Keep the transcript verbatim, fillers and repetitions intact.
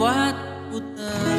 membuat putar.